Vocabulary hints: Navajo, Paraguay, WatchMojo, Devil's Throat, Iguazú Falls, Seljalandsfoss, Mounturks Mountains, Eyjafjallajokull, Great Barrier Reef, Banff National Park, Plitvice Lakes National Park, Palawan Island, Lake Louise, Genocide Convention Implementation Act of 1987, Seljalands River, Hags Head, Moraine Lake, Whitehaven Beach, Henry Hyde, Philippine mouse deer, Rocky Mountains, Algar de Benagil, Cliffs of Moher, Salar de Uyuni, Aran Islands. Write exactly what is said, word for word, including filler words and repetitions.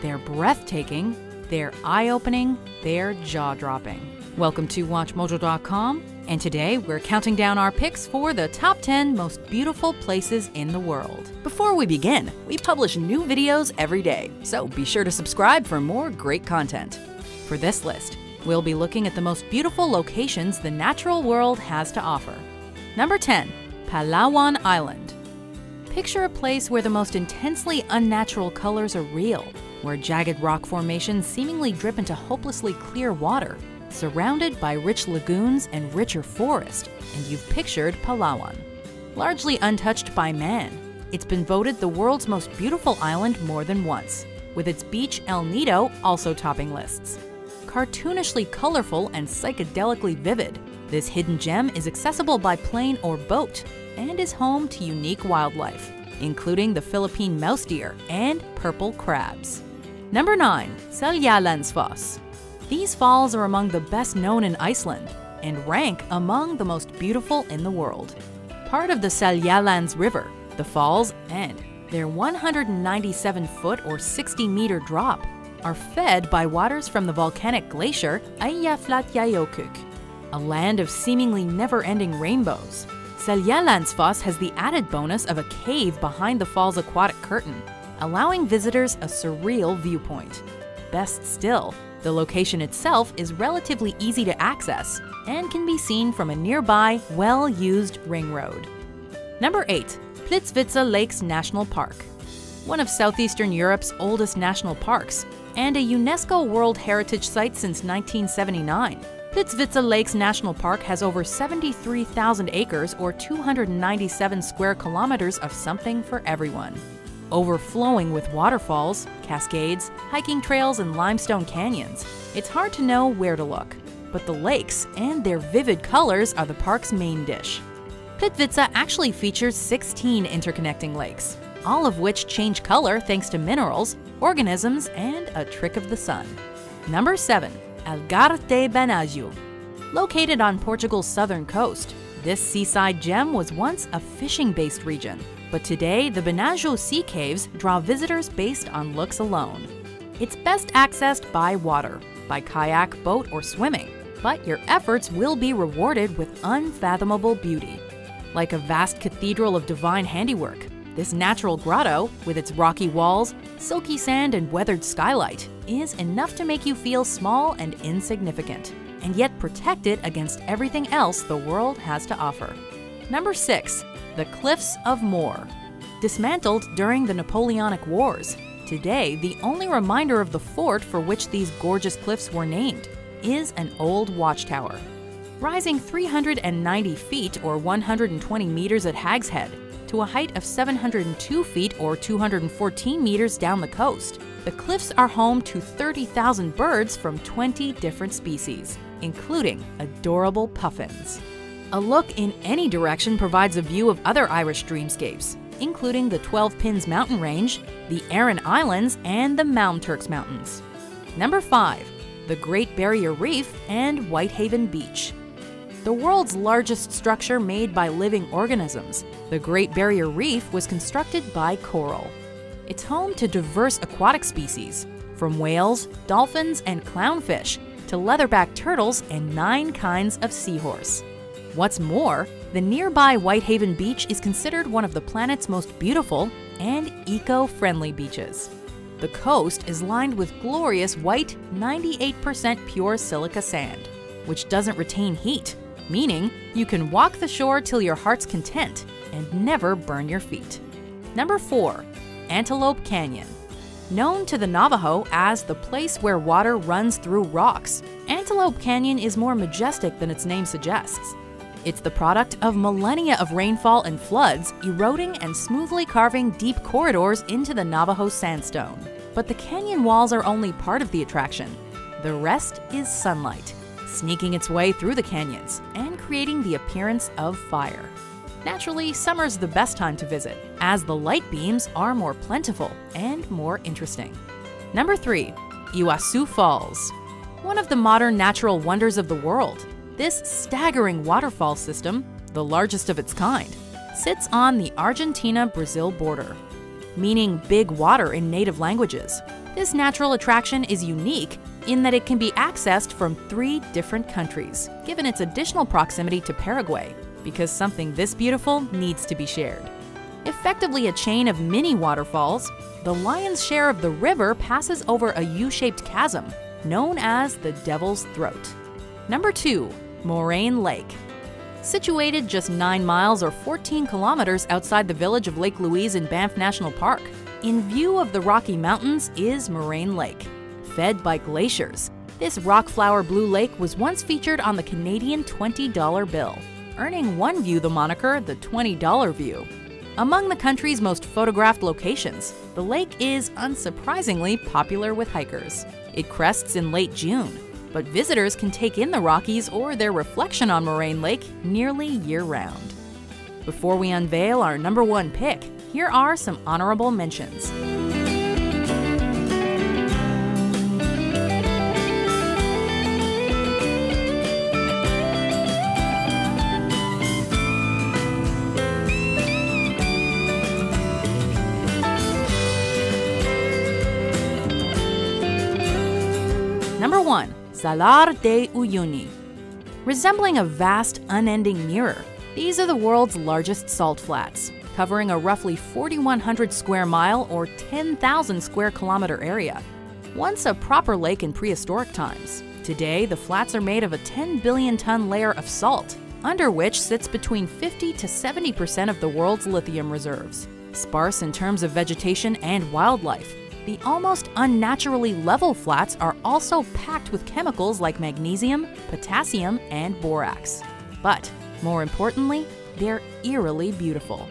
They're breathtaking, they're eye-opening, they're jaw-dropping. Welcome to Watch Mojo dot com, and today we're counting down our picks for the top ten most beautiful places in the world. Before we begin, we publish new videos every day, so be sure to subscribe for more great content. For this list, we'll be looking at the most beautiful locations the natural world has to offer. Number ten. Palawan Island. Picture a place where the most intensely unnatural colors are real, where jagged rock formations seemingly drip into hopelessly clear water, surrounded by rich lagoons and richer forest, and you've pictured Palawan. Largely untouched by man, it's been voted the world's most beautiful island more than once, with its beach El Nido also topping lists. Cartoonishly colorful and psychedelically vivid, this hidden gem is accessible by plane or boat and is home to unique wildlife, including the Philippine mouse deer and purple crabs. Number nine. Seljalandsfoss. These falls are among the best known in Iceland and rank among the most beautiful in the world. Part of the Seljalands River, the falls and their one hundred ninety-seven foot or sixty meter drop are fed by waters from the volcanic glacier Eyjafjallajokull, a land of seemingly never-ending rainbows. Seljalandsfoss has the added bonus of a cave behind the fall's aquatic curtain, allowing visitors a surreal viewpoint. Best still, the location itself is relatively easy to access and can be seen from a nearby, well-used ring road. Number eight. Plitvice Lakes National Park. One of southeastern Europe's oldest national parks and a UNESCO World Heritage Site since nineteen seventy-nine, Plitvice Lakes National Park has over seventy-three thousand acres or two hundred ninety-seven square kilometers of something for everyone. Overflowing with waterfalls, cascades, hiking trails, and limestone canyons, it's hard to know where to look, but the lakes and their vivid colors are the park's main dish. Plitvice actually features sixteen interconnecting lakes, all of which change color thanks to minerals, organisms, and a trick of the sun. Number seven. Algar de Benagil. Located on Portugal's southern coast, this seaside gem was once a fishing-based region, but today the Benagil sea caves draw visitors based on looks alone. It's best accessed by water, by kayak, boat, or swimming, but your efforts will be rewarded with unfathomable beauty. Like a vast cathedral of divine handiwork, this natural grotto, with its rocky walls, silky sand, and weathered skylight, is enough to make you feel small and insignificant, and yet protected against everything else the world has to offer. Number six. The Cliffs of Moher. Dismantled during the Napoleonic Wars, today the only reminder of the fort for which these gorgeous cliffs were named is an old watchtower. Rising three hundred ninety feet or one hundred twenty meters at Hags Head, to a height of seven hundred two feet or two hundred fourteen meters down the coast, the cliffs are home to thirty thousand birds from twenty different species, including adorable puffins. A look in any direction provides a view of other Irish dreamscapes, including the Twelve Pins Mountain Range, the Aran Islands, and the Mounturks Mountains. Number five. The Great Barrier Reef and Whitehaven Beach. The world's largest structure made by living organisms, the Great Barrier Reef was constructed by coral. It's home to diverse aquatic species, from whales, dolphins, and clownfish, to leatherback turtles and nine kinds of seahorse. What's more, the nearby Whitehaven Beach is considered one of the planet's most beautiful and eco-friendly beaches. The coast is lined with glorious white, ninety-eight percent pure silica sand, which doesn't retain heat, meaning you can walk the shore till your heart's content and never burn your feet. Number four. Antelope Canyon. Known to the Navajo as the place where water runs through rocks, Antelope Canyon is more majestic than its name suggests. It's the product of millennia of rainfall and floods, eroding and smoothly carving deep corridors into the Navajo sandstone. But the canyon walls are only part of the attraction. The rest is sunlight, sneaking its way through the canyons and creating the appearance of fire. Naturally, summer's the best time to visit, as the light beams are more plentiful and more interesting. Number three. Iguazú Falls. One of the modern natural wonders of the world, this staggering waterfall system, the largest of its kind, sits on the Argentina-Brazil border. Meaning big water in native languages, This natural attraction is unique in that it can be accessed from three different countries, given its additional proximity to Paraguay, because something this beautiful needs to be shared. Effectively a chain of mini waterfalls, the lion's share of the river passes over a U-shaped chasm known as the Devil's Throat. Number two, Moraine Lake. Situated just nine miles or fourteen kilometers outside the village of Lake Louise in Banff National Park, in view of the Rocky Mountains is Moraine Lake. Fed by glaciers, this rock flower blue lake was once featured on the Canadian twenty dollar bill, earning one view the moniker the twenty dollar view. Among the country's most photographed locations, the lake is unsurprisingly popular with hikers. It crests in late June, but visitors can take in the Rockies or their reflection on Moraine Lake nearly year-round. Before we unveil our number one pick, here are some honorable mentions. Number one, Salar de Uyuni. Resembling a vast, unending mirror, these are the world's largest salt flats, covering a roughly forty-one hundred square mile or ten thousand square kilometer area. Once a proper lake in prehistoric times, today the flats are made of a ten billion ton layer of salt, under which sits between fifty to seventy percent of the world's lithium reserves. Sparse in terms of vegetation and wildlife, the almost unnaturally level flats are also packed with chemicals like magnesium, potassium, and borax. But more importantly, they're eerily beautiful.